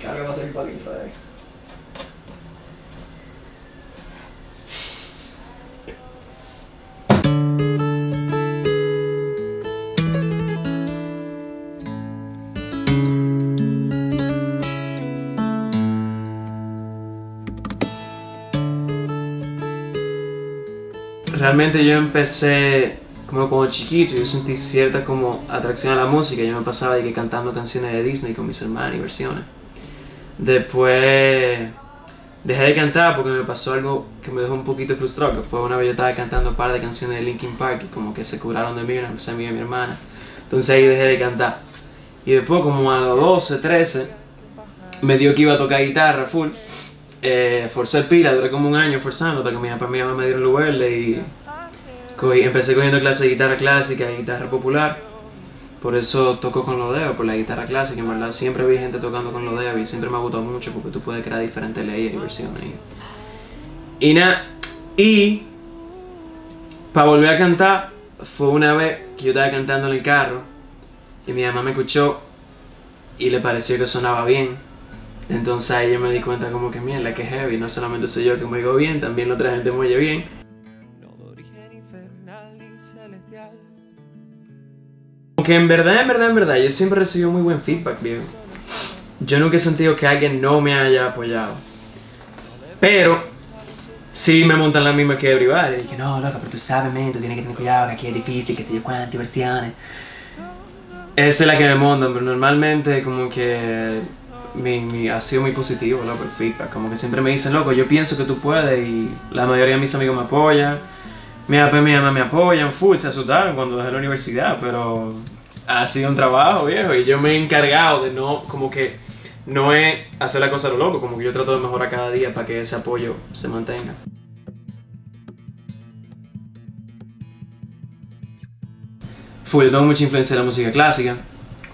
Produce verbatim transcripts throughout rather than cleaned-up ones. Creo que va a ser para el intro de ahí. Realmente yo empecé como, como chiquito, yo sentí cierta como atracción a la música. Yo me pasaba de que cantando canciones de Disney con mis hermanas y versiones. Después dejé de cantar porque me pasó algo que me dejó un poquito frustrado, que fue una vez yo estaba cantando un par de canciones de Linkin Park y como que se curaron de mí, y empecé a mí y a mi hermana. Entonces ahí dejé de cantar. Y después como a los doce, trece, me dio que iba a tocar guitarra full. Eh, forcé pila, duré como un año forzando hasta que mi papá y mi mamá me dieron luz verde y cogí, empecé cogiendo clases de guitarra clásica y guitarra popular. Por eso toco con los dedos, por la guitarra clásica. En verdad siempre vi gente tocando con los dedos y siempre me ha gustado mucho porque tú puedes crear diferentes leyes y versiones. Y nada, y para volver a cantar fue una vez que yo estaba cantando en el carro y mi mamá me escuchó y le pareció que sonaba bien. Entonces ahí yo me di cuenta como que mierda, que heavy, no solamente soy yo que me oigo bien, también la otra gente me oye bien. Porque en verdad, en verdad, en verdad, yo siempre recibo muy buen feedback, viejo. Yo nunca he sentido que alguien no me haya apoyado. Pero sí me montan la misma que everybody. Y dije, no, loca, pero tú sabes, men, tú tienes que tener cuidado, que aquí es difícil, que sé yo cuántas versiones. Esa es la que me montan, pero normalmente como que... Mi, mi, ha sido muy positivo, loco, el feedback. Como que siempre me dicen, loco, yo pienso que tú puedes, y la mayoría de mis amigos me apoyan. Mi papá y mi mamá me apoyan full, se asustaron cuando dejé la universidad, pero ha sido un trabajo, viejo, y yo me he encargado de no, como que no es hacer la cosa a lo loco, como que yo trato de mejorar cada día para que ese apoyo se mantenga. Full, yo tengo mucha influencia de la música clásica.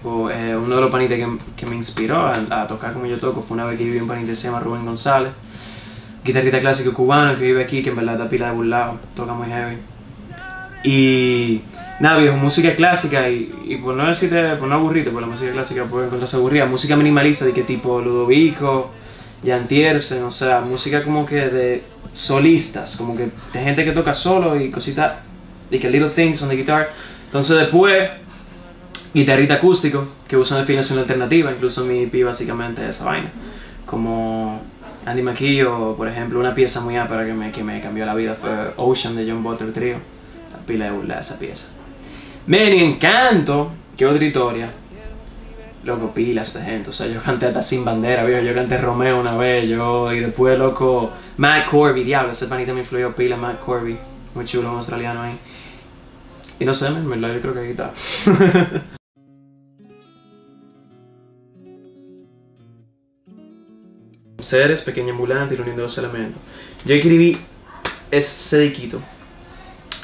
Eh, uno de los panitas que, que me inspiró a, a tocar como yo toco fue una vez que viví un panita que se llama Rubén González, guitarrista clásico cubano que vive aquí, que en verdad está pila de burlado, toca muy heavy. Y nada, viejo, música clásica, y, y por no decirte, por no aburrirte, por la música clásica puede encontrarse aburrida, música minimalista de que tipo Ludovico, Jan Tiersen, o sea, música como que de solistas, como que de gente que toca solo y cositas, de que little things on the guitar. Entonces después... guitarrita acústico, que usan afinación alternativa, incluso mi E P básicamente esa vaina. Como Andy McKee o, por ejemplo, una pieza muy ápera que me, que me cambió la vida fue Ocean de John Butter Trio. La pila de burla de esa pieza. Men, y en canto, qué otra historia. Loco, pilas de gente, o sea, yo canté hasta Sin Bandera, viejo, yo canté Romeo una vez, yo, y después, loco, Matt Corby, diablo, ese panita me influyó pila, Matt Corby, muy chulo, un australiano ahí. Y no sé, en verdad, yo creo que ahí está. Seres, Pequeño Ambulante y la Unión de los Elementos. Yo escribí ese diquito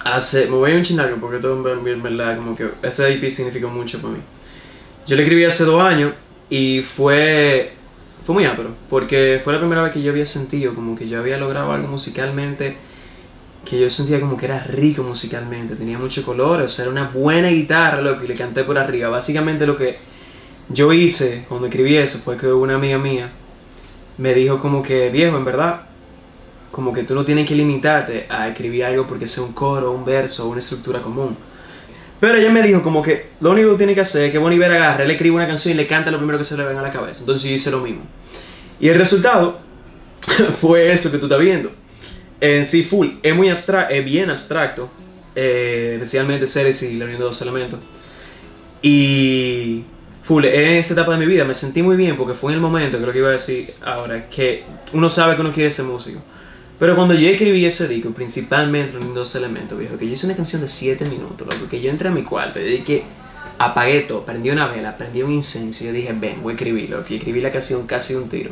hace... me voy a un chinaco porque todo en verdad como que ese E P significó mucho para mí. Yo lo escribí hace dos años y fue... fue muy ápero porque fue la primera vez que yo había sentido como que yo había logrado algo musicalmente que yo sentía como que era rico musicalmente, tenía mucho color, o sea, era una buena guitarra, loco, y le canté por arriba. Básicamente lo que yo hice cuando escribí eso fue que una amiga mía me dijo como que, viejo, en verdad, como que tú no tienes que limitarte a escribir algo porque sea un coro, un verso, una estructura común. Pero ella me dijo como que lo único que tiene que hacer es que Bonnie Vera agarre, le escribe una canción y le canta lo primero que se le venga a la cabeza. Entonces yo hice lo mismo. Y el resultado fue eso que tú estás viendo. En sí, full, es muy abstracto, es bien abstracto, eh, especialmente Seres y la Unión de los Elementos. Y... full, en esa etapa de mi vida me sentí muy bien porque fue en el momento, creo que iba a decir ahora, que uno sabe que uno quiere ser músico. Pero cuando yo escribí ese disco, principalmente en dos elementos, viejo, que yo hice una canción de siete minutos, loco, que yo entré a mi cuarto y dije que apagué todo, prendí una vela, prendí un incenso y yo dije, ven, voy a escribirlo, que escribí la canción casi de un tiro.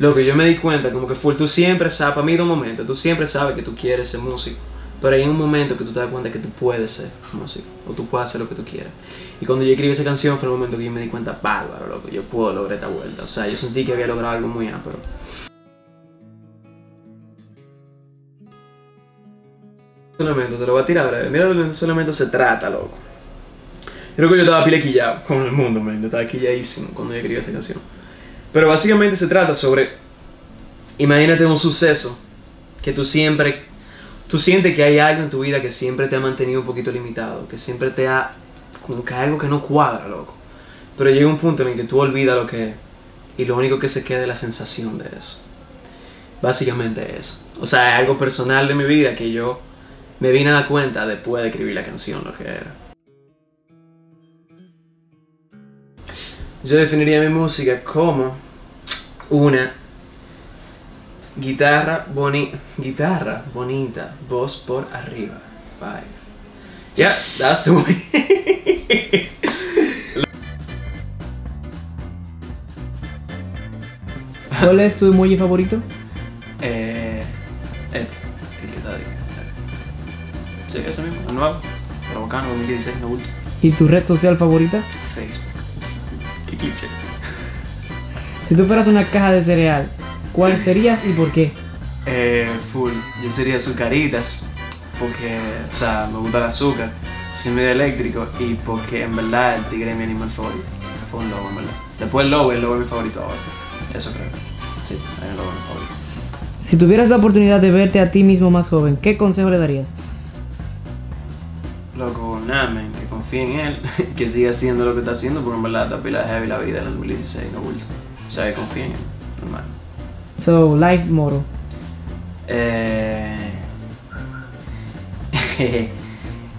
Lo que yo me di cuenta, como que full, tú siempre sabes, para mí de un momento, tú siempre sabes que tú quieres ser músico. Pero hay un momento que tú te das cuenta que tú puedes ser músico, o tú puedes hacer lo que tú quieras. Y cuando yo escribí esa canción fue el momento que yo me di cuenta, bárbaro, loco, yo puedo lograr esta vuelta. O sea, yo sentí que había logrado algo muy ápero. Solamente, te lo voy a tirar, mira lo que solamente se trata, loco. Creo que yo estaba pile quillado con el mundo, man. Yo estaba quilladísimo cuando yo escribí esa canción. Pero básicamente se trata sobre, imagínate un suceso que tú siempre, tú sientes que hay algo en tu vida que siempre te ha mantenido un poquito limitado, que siempre te ha, como que hay algo que no cuadra, loco. Pero llega un punto en el que tú olvidas lo que es y lo único que se queda es la sensación de eso. Básicamente eso. O sea, es algo personal de mi vida que yo me vine a dar cuenta después de escribir la canción, lo que era. Yo definiría mi música como una guitarra boni guitarra bonita, voz por arriba. Five. Yeah, that's the way. ¿Cuál es tu emoji favorito? Eh, el, el que está ahí. Sí, eso mismo, el nuevo, provocando dos mil dieciséis, no bulto. ¿Y tu red social favorita? Facebook. Qué cliché. Si tú fueras una caja de cereal, ¿cuál serías y por qué? Eh, full. Yo sería azucaritas, porque, o sea, me gusta el azúcar, soy medio eléctrico y porque en verdad el tigre es mi animal favorito. Fue un lobo, en verdad. Después el lobo, el lobo es mi favorito ahora. Eso creo. Sí, ahí lo bueno, obvio. Si tuvieras la oportunidad de verte a ti mismo más joven, ¿qué consejo le darías? Loco, nada, man, que confíe en él, que siga haciendo lo que está haciendo, porque en verdad está pila de heavy la vida en el dos mil dieciséis, no bulto. O sea, que confíe en él, normal. So, life motto. Eh...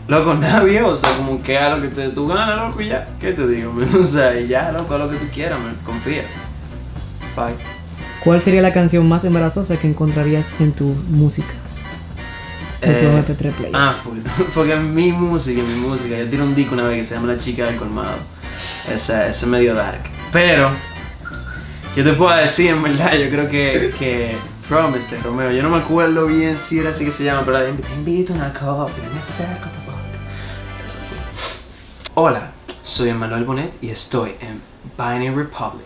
Loco, nada, viejo, o sea, como que a lo que te, tú ganas, loco, y ya. ¿Qué te digo, man? O sea, ya, loco, a lo que tú quieras, man, confía. Bye. ¿Cuál sería la canción más embarazosa que encontrarías en tu música? En eh, tu M P tres player. Ah, porque mi música, mi música, yo tiré un disco una vez que se llama La Chica del Colmado. Esa es medio dark. Pero, yo te puedo decir, en verdad, yo creo que, que Promise de Romeo. Yo no me acuerdo bien si era así que se llama, pero te invito a una copa, hola, soy Emmanuel Bonet y estoy en Binary Republic.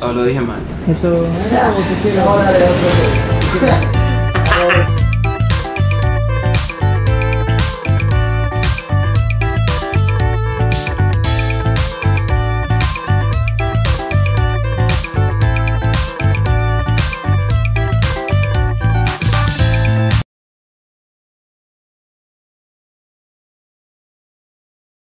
¿O lo dije mal? Eso...